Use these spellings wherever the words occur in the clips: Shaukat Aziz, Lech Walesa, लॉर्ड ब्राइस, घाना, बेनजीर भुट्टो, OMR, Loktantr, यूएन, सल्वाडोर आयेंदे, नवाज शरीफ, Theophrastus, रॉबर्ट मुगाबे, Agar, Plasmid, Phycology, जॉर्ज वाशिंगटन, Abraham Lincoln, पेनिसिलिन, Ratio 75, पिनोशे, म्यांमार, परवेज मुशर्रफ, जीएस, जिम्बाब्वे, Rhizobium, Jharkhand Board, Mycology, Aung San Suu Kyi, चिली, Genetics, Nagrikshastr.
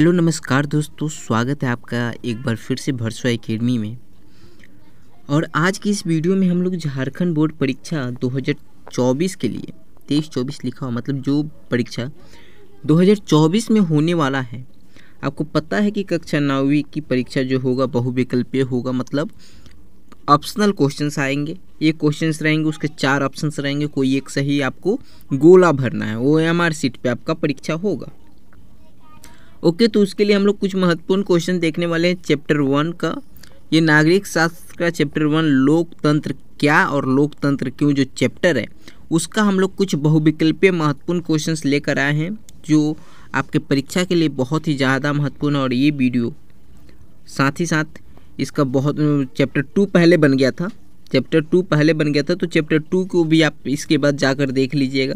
Hello नमस्कार दोस्तों, स्वागत है आपका एक बार फिर से भर्ष्वा एकेडमी में। और आज की इस वीडियो में हम लोग झारखंड बोर्ड परीक्षा 2024 के लिए 23-24 लिखा हो, मतलब जो परीक्षा 2024 में होने वाला है। आपको पता है कि कक्षा 9वीं की परीक्षा जो होगा बहुविकल्पीय होगा, मतलब ऑप्शनल क्वेश्चंस आएंगे। ये क्वेश्चंस रहेंगे, उसके 4 ऑप्शंस रहेंगे, कोई एक सही आपको गोला भरना है। OMR सीट पर आपका परीक्षा होगा। ओके, तो उसके लिए हम लोग कुछ महत्वपूर्ण क्वेश्चन देखने वाले हैं। चैप्टर 1 का, ये नागरिक शास्त्र का चैप्टर 1 लोकतंत्र क्या और लोकतंत्र क्यों जो चैप्टर है, उसका हम लोग कुछ बहुविकल्पीय महत्वपूर्ण क्वेश्चंस लेकर आए हैं जो आपके परीक्षा के लिए बहुत ही ज़्यादा महत्वपूर्ण। और ये वीडियो साथ ही साथ इसका बहुत चैप्टर 2 पहले बन गया था, तो चैप्टर 2 को भी आप इसके बाद जाकर देख लीजिएगा।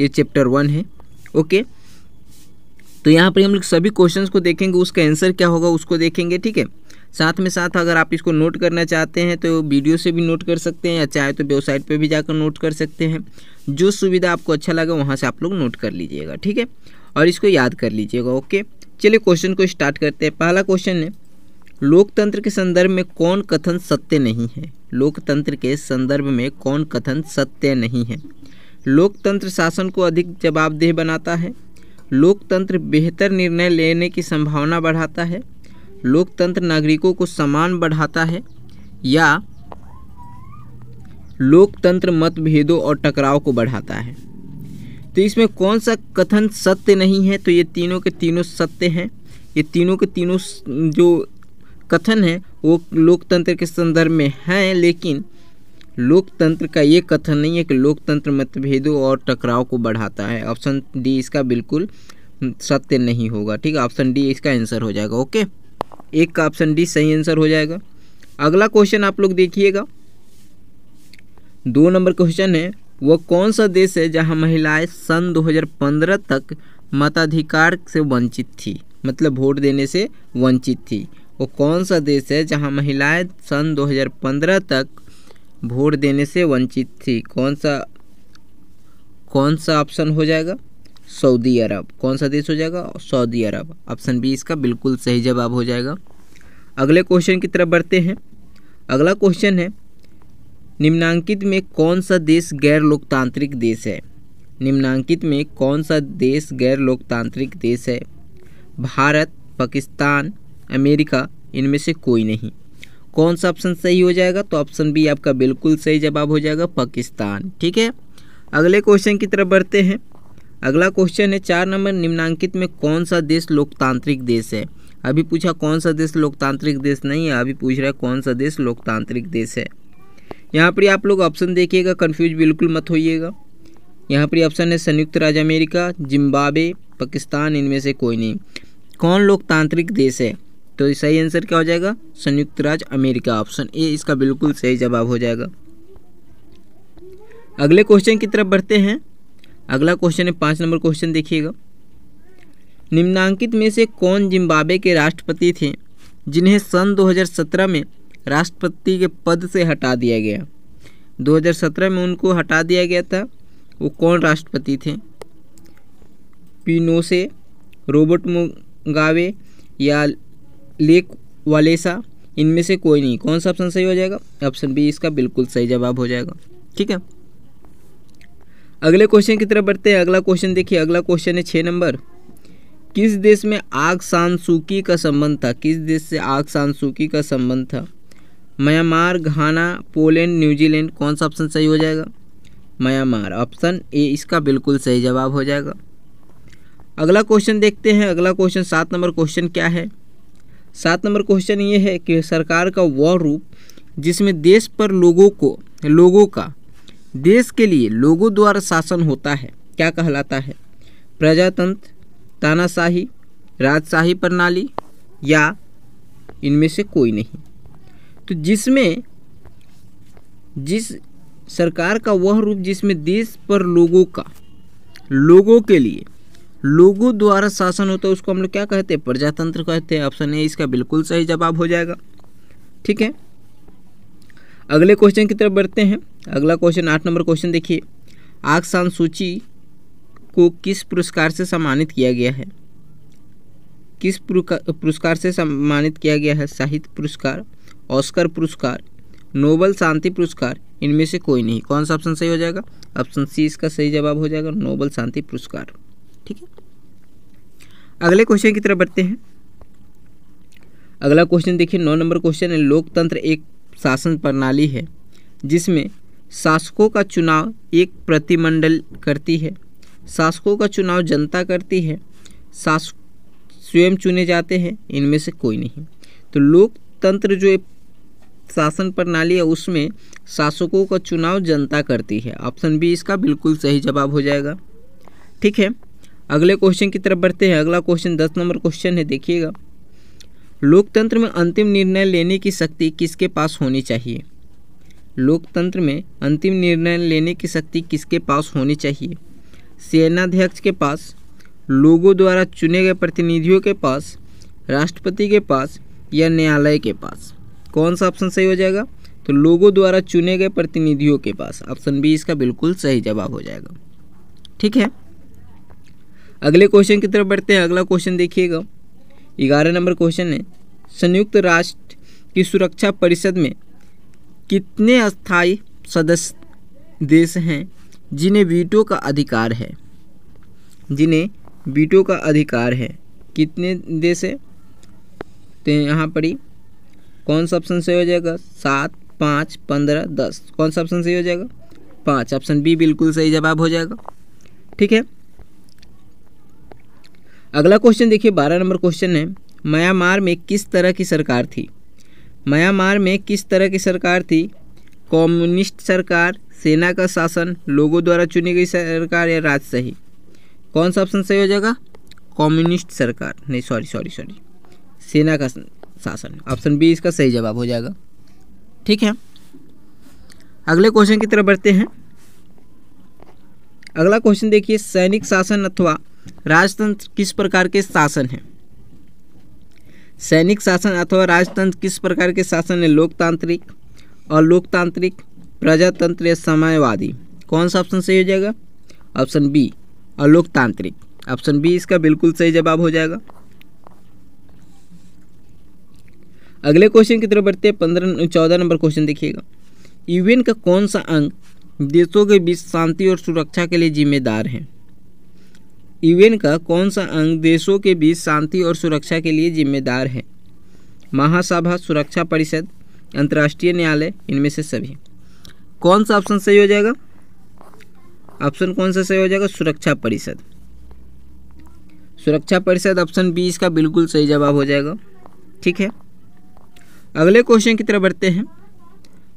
ये चैप्टर 1 है। ओके, तो यहाँ पर हम लोग सभी क्वेश्चंस को देखेंगे, उसका आंसर क्या होगा उसको देखेंगे, ठीक है। साथ में साथ अगर आप इसको नोट करना चाहते हैं तो वीडियो से भी नोट कर सकते हैं, या चाहे तो वेबसाइट पे भी जाकर नोट कर सकते हैं। जो सुविधा आपको अच्छा लगे वहाँ से आप लोग नोट कर लीजिएगा, ठीक है, और इसको याद कर लीजिएगा। ओके, चलिए क्वेश्चन को स्टार्ट करते हैं। पहला क्वेश्चन है, लोकतंत्र के संदर्भ में कौन कथन सत्य नहीं है। लोकतंत्र के संदर्भ में कौन कथन सत्य नहीं है। लोकतंत्र शासन को अधिक जवाबदेह बनाता है। लोकतंत्र बेहतर निर्णय लेने की संभावना बढ़ाता है। लोकतंत्र नागरिकों को सम्मान बढ़ाता है। या लोकतंत्र मतभेदों और टकराव को बढ़ाता है। तो इसमें कौन सा कथन सत्य नहीं है, तो ये तीनों के तीनों सत्य हैं। ये तीनों के तीनों जो कथन हैं वो लोकतंत्र के संदर्भ में हैं, लेकिन लोकतंत्र का ये कथन नहीं है कि लोकतंत्र मतभेदों और टकराव को बढ़ाता है। ऑप्शन डी इसका बिल्कुल सत्य नहीं होगा, ठीक है। ऑप्शन डी इसका आंसर हो जाएगा। ओके, एक का ऑप्शन डी सही आंसर हो जाएगा। अगला क्वेश्चन आप लोग देखिएगा, 2 नंबर क्वेश्चन है, वह कौन सा देश है जहां महिलाएं सन 2015 तक मताधिकार से वंचित थी, मतलब वोट देने से वंचित थी। वो कौन सा देश है जहाँ महिलाएँ सन 2015 तक वोट देने से वंचित थी। कौन सा ऑप्शन हो जाएगा, सऊदी अरब। कौन सा देश हो जाएगा, सऊदी अरब। ऑप्शन बी इसका बिल्कुल सही जवाब हो जाएगा। अगले क्वेश्चन की तरफ बढ़ते हैं। अगला क्वेश्चन है, निम्नांकित में कौन सा देश गैर लोकतांत्रिक देश है। निम्नांकित में कौन सा देश गैर लोकतांत्रिक देश है। भारत, पाकिस्तान, अमेरिका, इनमें से कोई नहीं। कौन सा ऑप्शन सही हो जाएगा, तो ऑप्शन बी आपका बिल्कुल सही जवाब हो जाएगा, पाकिस्तान, ठीक है। अगले क्वेश्चन की तरफ बढ़ते हैं। अगला क्वेश्चन है 4 नंबर, निम्नांकित में कौन सा देश लोकतांत्रिक देश है। अभी पूछा कौन सा देश लोकतांत्रिक देश नहीं है, अभी पूछ रहा है कौन सा देश लोकतांत्रिक देश है। यहाँ पर आप लोग ऑप्शन देखिएगा, कन्फ्यूज बिल्कुल मत होइएगा। यहाँ पर ऑप्शन है संयुक्त राज्य अमेरिका, जिम्बाब्वे, पाकिस्तान, इनमें से कोई नहीं। कौन लोकतांत्रिक देश है, तो सही आंसर क्या हो जाएगा, संयुक्त राज्य अमेरिका। ऑप्शन ए इसका बिल्कुल सही जवाब हो जाएगा। अगले क्वेश्चन की तरफ बढ़ते हैं। अगला क्वेश्चन है 5 नंबर क्वेश्चन देखिएगा, निम्नांकित में से कौन जिम्बाब्वे के राष्ट्रपति थे जिन्हें सन 2017 में राष्ट्रपति के पद से हटा दिया गया। 2017 में उनको हटा दिया गया था। वो कौन राष्ट्रपति थे, पिनोशे, रॉबर्ट मुगाबे या लेक वालेसा, इनमें से कोई नहीं। कौन सा ऑप्शन सही हो जाएगा, ऑप्शन बी इसका बिल्कुल सही जवाब हो जाएगा, ठीक है। अगले क्वेश्चन की तरफ बढ़ते हैं। अगला क्वेश्चन देखिए, अगला क्वेश्चन है 6 नंबर, किस देश में आंग सान सू की का संबंध था। किस देश से आंग सान सू की का संबंध था। म्यांमार, घाना, पोलैंड, न्यूजीलैंड, कौन सा ऑप्शन सही हो जाएगा, म्यांमार। ऑप्शन ए इसका बिल्कुल सही जवाब हो जाएगा। अगला क्वेश्चन देखते हैं। अगला क्वेश्चन 7 नंबर क्वेश्चन क्या है। 7 नंबर क्वेश्चन ये है कि सरकार का वह रूप जिसमें देश पर लोगों का देश के लिए लोगों द्वारा शासन होता है, क्या कहलाता है। प्रजातंत्र, तानाशाही, राजशाही प्रणाली, या इनमें से कोई नहीं। तो जिस सरकार का वह रूप जिसमें देश पर लोगों के लिए लोगों द्वारा शासन होता है, उसको हम लोग क्या कहते हैं, प्रजातंत्र कहते हैं। ऑप्शन ए इसका बिल्कुल सही जवाब हो जाएगा, ठीक है। अगले क्वेश्चन की तरफ बढ़ते हैं। अगला क्वेश्चन 8 नंबर क्वेश्चन देखिए, आंग सान सू को किस पुरस्कार से सम्मानित किया गया है। किस पुरस्कार से सम्मानित किया गया है? साहित्य पुरस्कार, ऑस्कर पुरस्कार, नोबेल शांति पुरस्कार, इनमें से कोई नहीं। कौन सा ऑप्शन सही हो जाएगा? ऑप्शन सी इसका सही जवाब हो जाएगा, नोबेल शांति पुरस्कार। ठीक है, अगले क्वेश्चन की तरफ बढ़ते हैं। अगला क्वेश्चन देखिए 9 नंबर क्वेश्चन है, लोकतंत्र एक शासन प्रणाली है जिसमें शासकों का चुनाव एक प्रतिमंडल करती है, शासकों का चुनाव जनता करती है, शासक स्वयं चुने जाते हैं, इनमें से कोई नहीं। तो लोकतंत्र जो शासन प्रणाली है उसमें शासकों का चुनाव जनता करती है, ऑप्शन बी इसका बिल्कुल सही जवाब हो जाएगा। ठीक है, अगले क्वेश्चन की तरफ बढ़ते हैं। अगला क्वेश्चन 10 नंबर क्वेश्चन है, देखिएगा, लोकतंत्र में अंतिम निर्णय लेने की शक्ति किसके पास होनी चाहिए? लोकतंत्र में अंतिम निर्णय लेने की शक्ति किसके पास होनी चाहिए? सेनाध्यक्ष के पास, लोगों द्वारा चुने गए प्रतिनिधियों के पास, राष्ट्रपति के पास या न्यायालय के पास? कौन सा ऑप्शन सही हो जाएगा? तो लोगों द्वारा चुने गए प्रतिनिधियों के पास, ऑप्शन बी इसका बिल्कुल सही जवाब हो जाएगा। ठीक है, अगले क्वेश्चन की तरफ बढ़ते हैं। अगला क्वेश्चन देखिएगा 11 नंबर क्वेश्चन है, संयुक्त राष्ट्र की सुरक्षा परिषद में कितने अस्थायी सदस्य देश हैं जिन्हें वीटो का अधिकार है? जिन्हें वीटो का अधिकार है कितने देश है? तो यहाँ पर ही कौन सा ऑप्शन सही हो जाएगा? 7, 5, 15, 10। कौन सा ऑप्शन सही हो जाएगा? 5, ऑप्शन बी बिल्कुल सही जवाब हो जाएगा। ठीक है, अगला क्वेश्चन देखिए 12 नंबर क्वेश्चन है, म्यांमार में किस तरह की सरकार थी? म्यांमार में किस तरह की सरकार थी? कम्युनिस्ट सरकार, सेना का शासन, लोगों द्वारा चुनी गई सरकार या राजशाही? कौन सा ऑप्शन सही हो जाएगा? कम्युनिस्ट सरकार, नहीं सॉरी, सेना का शासन, ऑप्शन बी इसका सही जवाब हो जाएगा। ठीक है, अगले क्वेश्चन की तरफ बढ़ते हैं। अगला क्वेश्चन देखिए, सैनिक शासन अथवा राजतंत्र किस प्रकार के शासन है? सैनिक शासन अथवा राजतंत्र किस प्रकार के शासन है? लोकतांत्रिक, अलोकतांत्रिक, प्रजातंत्र या समाजवादी? कौन सा ऑप्शन सही हो जाएगा? ऑप्शन बी अलोकतांत्रिक, ऑप्शन बी इसका बिल्कुल सही जवाब हो जाएगा। अगले क्वेश्चन की तरफ बढ़ते हैं। 14 नंबर क्वेश्चन देखिएगा, यूएन का कौन सा अंग देशों के बीच शांति और सुरक्षा के लिए जिम्मेदार है? यूएन का कौन सा अंग देशों के बीच शांति और सुरक्षा के लिए जिम्मेदार है? महासभा, सुरक्षा परिषद, अंतर्राष्ट्रीय न्यायालय, इनमें से सभी? कौन सा ऑप्शन सही हो जाएगा? ऑप्शन कौन सा सही हो जाएगा? सुरक्षा परिषद, सुरक्षा परिषद, ऑप्शन बी इसका बिल्कुल सही जवाब हो जाएगा। ठीक है, अगले क्वेश्चन की तरफ बढ़ते हैं।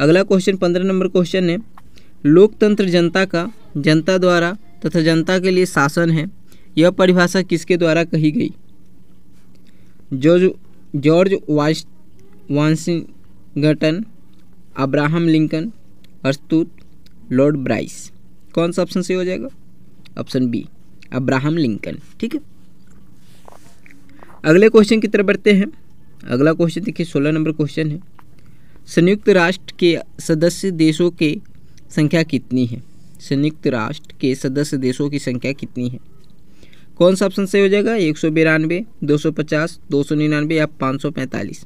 अगला क्वेश्चन 15 नंबर क्वेश्चन है, लोकतंत्र जनता का, जनता द्वारा तथा जनता के लिए शासन है, यह परिभाषा किसके द्वारा कही गई? जॉर्ज वाशिंगटन, अब्राहम लिंकन, अर्स्तुत, लॉर्ड ब्राइस? कौन सा ऑप्शन सही हो जाएगा? Option B Abraham Lincoln. ठीक है, अगले क्वेश्चन की तरफ बढ़ते हैं। अगला क्वेश्चन देखिए 16 नंबर क्वेश्चन है, संयुक्त राष्ट्र के सदस्य देशों की संख्या कितनी है? संयुक्त राष्ट्र के सदस्य देशों की संख्या कितनी है? कौन सा ऑप्शन सही हो जाएगा? 192, 250, 299 या 545?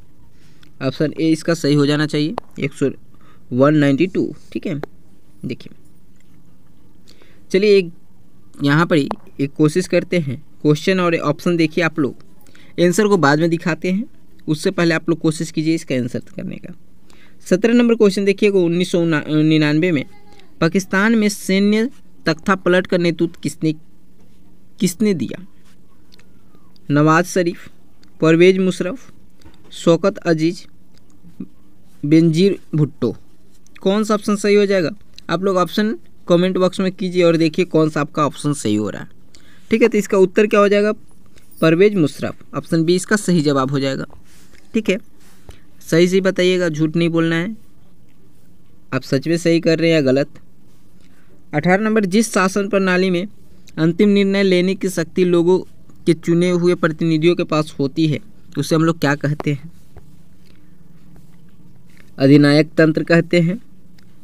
ऑप्शन ए इसका सही हो जाना चाहिए, 192। ठीक है, देखिए चलिए एक यहाँ पर ही एक कोशिश करते हैं, क्वेश्चन और ऑप्शन देखिए, आप लोग आंसर को बाद में दिखाते हैं, उससे पहले आप लोग कोशिश कीजिए इसका आंसर करने का। 17 नंबर क्वेश्चन देखिएगा, 1999 में पाकिस्तान में सैन्य तख्तापलट का नेतृत्व किसने दिया? नवाज शरीफ, परवेज मुशर्रफ, शौकत अजीज, बेनजीर भुट्टो? कौन सा ऑप्शन सही हो जाएगा? आप लोग ऑप्शन कमेंट बॉक्स में कीजिए और देखिए कौन सा आपका ऑप्शन सही हो रहा है। ठीक है, तो इसका उत्तर क्या हो जाएगा? परवेज मुशर्रफ, ऑप्शन बी इसका सही जवाब हो जाएगा। ठीक है, सही से बताइएगा, झूठ नहीं बोलना है, आप सच में सही कर रहे हैं या गलत। 18 नंबर, जिस शासन प्रणाली में अंतिम निर्णय लेने की शक्ति लोगों के चुने हुए प्रतिनिधियों के पास होती है उसे हम लोग क्या कहते हैं? अधिनायक तंत्र कहते हैं,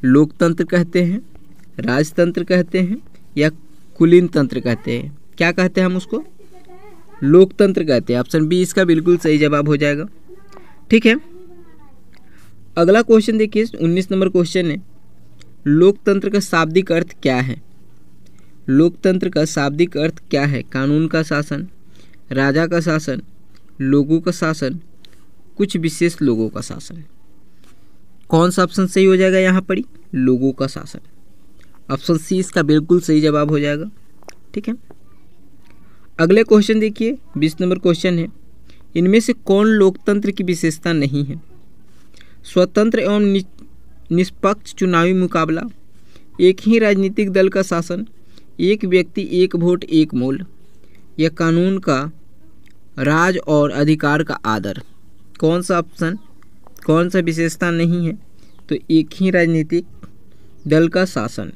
लोकतंत्र कहते हैं, राजतंत्र कहते हैं या कुलीन तंत्र कहते हैं? क्या कहते हैं हम उसको? लोकतंत्र कहते हैं। ऑप्शन बी इसका बिल्कुल सही जवाब हो जाएगा। ठीक है, अगला क्वेश्चन देखिए, 19 नंबर क्वेश्चन है, लोकतंत्र का शाब्दिक अर्थ क्या है? लोकतंत्र का शाब्दिक अर्थ क्या है? कानून का शासन, राजा का शासन, लोगों का शासन, कुछ विशेष लोगों का शासन। कौन सा ऑप्शन सही हो जाएगा यहाँ पर? लोगों का शासन। ऑप्शन सी इसका बिल्कुल सही जवाब हो जाएगा। ठीक है, अगले क्वेश्चन देखिए, 20 नंबर क्वेश्चन है, इनमें से कौन लोकतंत्र की विशेषता नहीं है? स्वतंत्र एवं निष्पक्ष चुनावी मुकाबला, एक ही राजनीतिक दल का शासन, एक व्यक्ति एक वोट एक मोल, या कानून का राज और अधिकार का आदर। कौन सा ऑप्शन, कौन सा विशेषता नहीं है? तो एक ही राजनीतिक दल का शासन।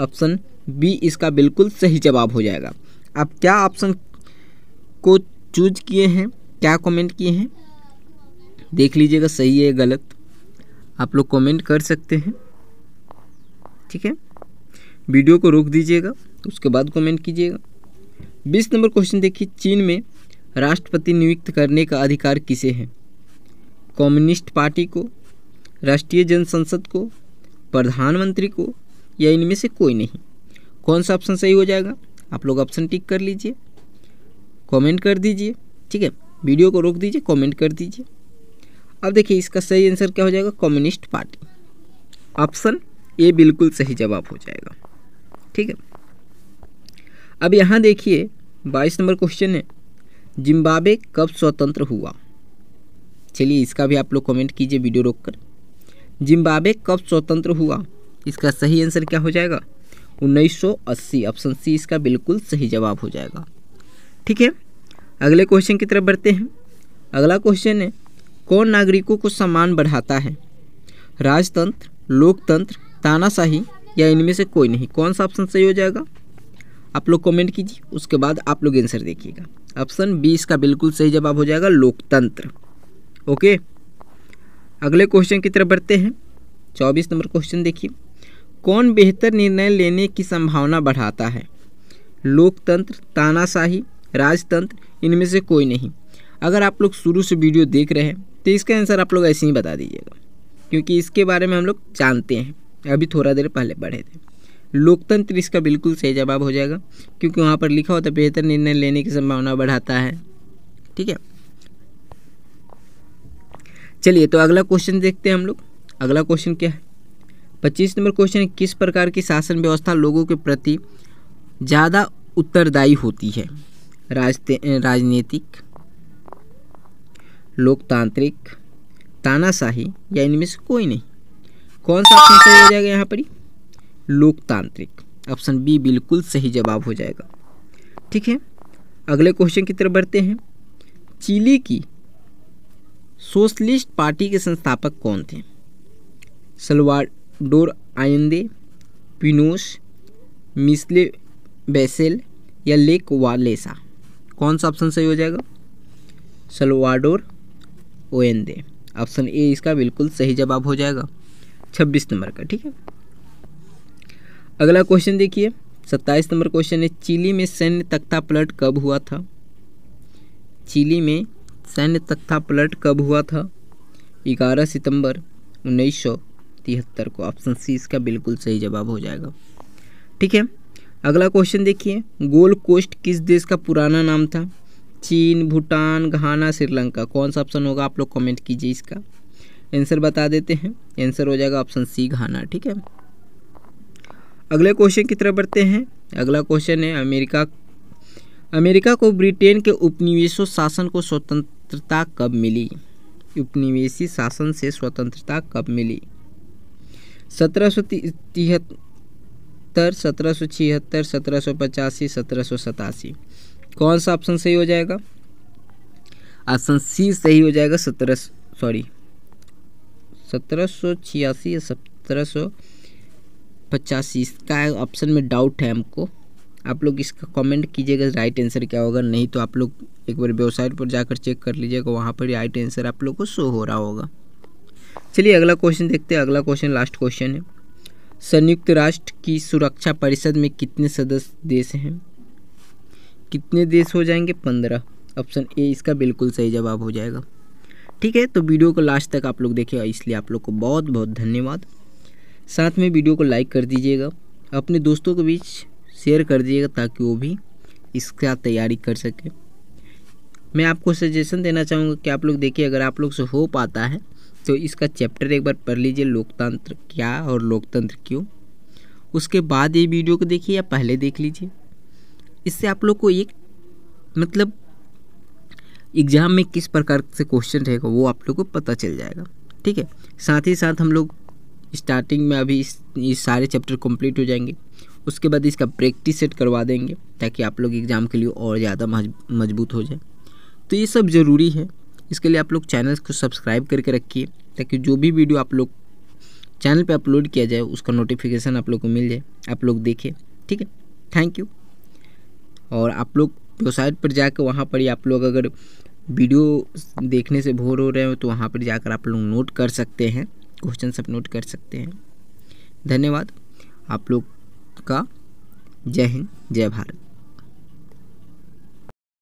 ऑप्शन बी इसका बिल्कुल सही जवाब हो जाएगा। आप क्या ऑप्शन को चूज किए हैं, क्या कमेंट किए हैं, देख लीजिएगा सही है गलत, आप लोग कमेंट कर सकते हैं। ठीक है, वीडियो को रोक दीजिएगा, उसके बाद कमेंट कीजिएगा। 20 नंबर क्वेश्चन देखिए, चीन में राष्ट्रपति नियुक्त करने का अधिकार किसे है? कम्युनिस्ट पार्टी को, राष्ट्रीय जन संसद को, प्रधानमंत्री को, या इनमें से कोई नहीं। कौन सा ऑप्शन सही हो जाएगा? आप लोग ऑप्शन टिक कर लीजिए, कमेंट कर दीजिए। ठीक है, वीडियो को रोक दीजिए, कमेंट कर दीजिए। अब देखिए इसका सही आंसर क्या हो जाएगा? Communist party. ऑप्शन ए बिल्कुल सही जवाब हो जाएगा। ठीक है, अब यहाँ देखिए 22 नंबर क्वेश्चन है, जिम्बाब्वे कब स्वतंत्र हुआ? चलिए इसका भी आप लोग कमेंट कीजिए वीडियो रोककर। जिम्बाब्वे कब स्वतंत्र हुआ, इसका सही आंसर क्या हो जाएगा? 1980। ऑप्शन सी इसका बिल्कुल सही जवाब हो जाएगा। ठीक है, अगले क्वेश्चन की तरफ बढ़ते हैं। अगला क्वेश्चन है, कौन नागरिकों को सम्मान बढ़ाता है? राजतंत्र, लोकतंत्र, तानाशाही, या इनमें से कोई नहीं। कौन सा ऑप्शन सही हो जाएगा? आप लोग कमेंट कीजिए, उसके बाद आप लोग आंसर देखिएगा। ऑप्शन बी इसका बिल्कुल सही जवाब हो जाएगा, लोकतंत्र। ओके, अगले क्वेश्चन की तरफ बढ़ते हैं। 24 नंबर क्वेश्चन देखिए, कौन बेहतर निर्णय लेने की संभावना बढ़ाता है? लोकतंत्र, तानाशाही, राजतंत्र, इनमें से कोई नहीं। अगर आप लोग शुरू से वीडियो देख रहे हैं तो इसका आंसर आप लोग ऐसे ही बता दीजिएगा, क्योंकि इसके बारे में हम लोग जानते हैं, अभी थोड़ा देर पहले पढ़े थे। लोकतंत्र इसका बिल्कुल सही जवाब हो जाएगा, क्योंकि वहाँ पर लिखा होता है बेहतर निर्णय लेने की संभावना बढ़ाता है। ठीक है, चलिए तो अगला क्वेश्चन देखते हैं हम लोग। अगला क्वेश्चन क्या है? 25 नंबर क्वेश्चन है, किस प्रकार की शासन व्यवस्था लोगों के प्रति ज़्यादा उत्तरदायी होती है? राजनीतिक, लोकतांत्रिक, तानाशाही, या इनमें से कोई नहीं। कौन सा ऑप्शन सही हो जाएगा यहाँ पर? लोकतांत्रिक। ऑप्शन बी बिल्कुल सही जवाब हो जाएगा। ठीक है, अगले क्वेश्चन की तरफ बढ़ते हैं। चिली की सोशलिस्ट पार्टी के संस्थापक कौन थे? सल्वाडोर आयेंदे, पिनोश, मिस्ले बेसेल, या लेक वालेसा। कौन सा ऑप्शन सही हो जाएगा? सल्वाडोर आयेंदे। ऑप्शन ए इसका बिल्कुल सही जवाब हो जाएगा, 26 नंबर का। ठीक है, अगला क्वेश्चन देखिए, 27 नंबर क्वेश्चन है, चिली में सैन्य तख्तापलट कब हुआ था? चिली में सैन्य तख्तापलट कब हुआ था? 11 सितंबर 1973 को। ऑप्शन सी इसका बिल्कुल सही जवाब हो जाएगा। ठीक है, अगला क्वेश्चन देखिए, गोल्ड कोस्ट किस देश का पुराना नाम था? चीन, भूटान, घाना, श्रीलंका। कौन सा ऑप्शन होगा? आप लोग कमेंट कीजिए, इसका आंसर बता देते हैं। आंसर हो जाएगा ऑप्शन सी, घाना। ठीक है, अगले क्वेश्चन की तरफ बढ़ते हैं। अगला क्वेश्चन है, अमेरिका को ब्रिटेन के उपनिवेशी शासन को स्वतंत्रता कब मिली? उपनिवेशी शासन से स्वतंत्रता कब मिली? 1773, 1776, 1785, 1787। कौन सा ऑप्शन सही हो जाएगा? ऑप्शन सी सही हो जाएगा, 1786 या 1785। इसका ऑप्शन में डाउट है हमको, आप लोग इसका कमेंट कीजिएगा राइट आंसर क्या होगा, नहीं तो आप लोग एक बार वेबसाइट पर जाकर चेक कर लीजिएगा, वहाँ पर राइट आंसर आप लोग को शो हो रहा होगा। चलिए अगला क्वेश्चन देखते हैं। अगला क्वेश्चन लास्ट क्वेश्चन है, संयुक्त राष्ट्र की सुरक्षा परिषद में कितने सदस्य देश हैं? कितने देश हो जाएंगे? 15। ऑप्शन ए इसका बिल्कुल सही जवाब हो जाएगा। ठीक है, तो वीडियो को लास्ट तक आप लोग देखिए, इसलिए आप लोग को बहुत बहुत धन्यवाद। साथ में वीडियो को लाइक कर दीजिएगा, अपने दोस्तों के बीच शेयर कर दीजिएगा ताकि वो भी इसका तैयारी कर सके। मैं आपको सजेशन देना चाहूँगा कि आप लोग देखिए, अगर आप लोग से हो पाता है तो इसका चैप्टर एक बार पढ़ लीजिए, लोकतंत्र क्या और लोकतंत्र क्यों। उसके बाद ये वीडियो को देखिए या पहले देख लीजिए, इससे आप लोग को एक मतलब एग्ज़ाम में किस प्रकार से क्वेश्चन रहेगा वो आप लोग को पता चल जाएगा। ठीक है, साथ ही साथ हम लोग स्टार्टिंग में अभी इस सारे चैप्टर कंप्लीट हो जाएंगे, उसके बाद इसका प्रैक्टिस सेट करवा देंगे ताकि आप लोग एग्ज़ाम के लिए और ज़्यादा मजबूत हो जाए। तो ये सब ज़रूरी है, इसके लिए आप लोग चैनल को सब्सक्राइब करके रखिए ताकि जो भी वीडियो आप लोग चैनल पे अपलोड किया जाए उसका नोटिफिकेशन आप लोग को मिल जाए, आप लोग देखें। ठीक है, थैंक यू। और आप लोग वेबसाइट पर जाकर वहाँ पर ही आप लोग अगर वीडियो देखने से बोर हो रहे हो तो वहाँ पर जाकर आप लोग नोट कर सकते हैं, क्वेश्चन सब नोट कर सकते हैं। धन्यवाद आप लोग का। जय हिंद, जय भारत।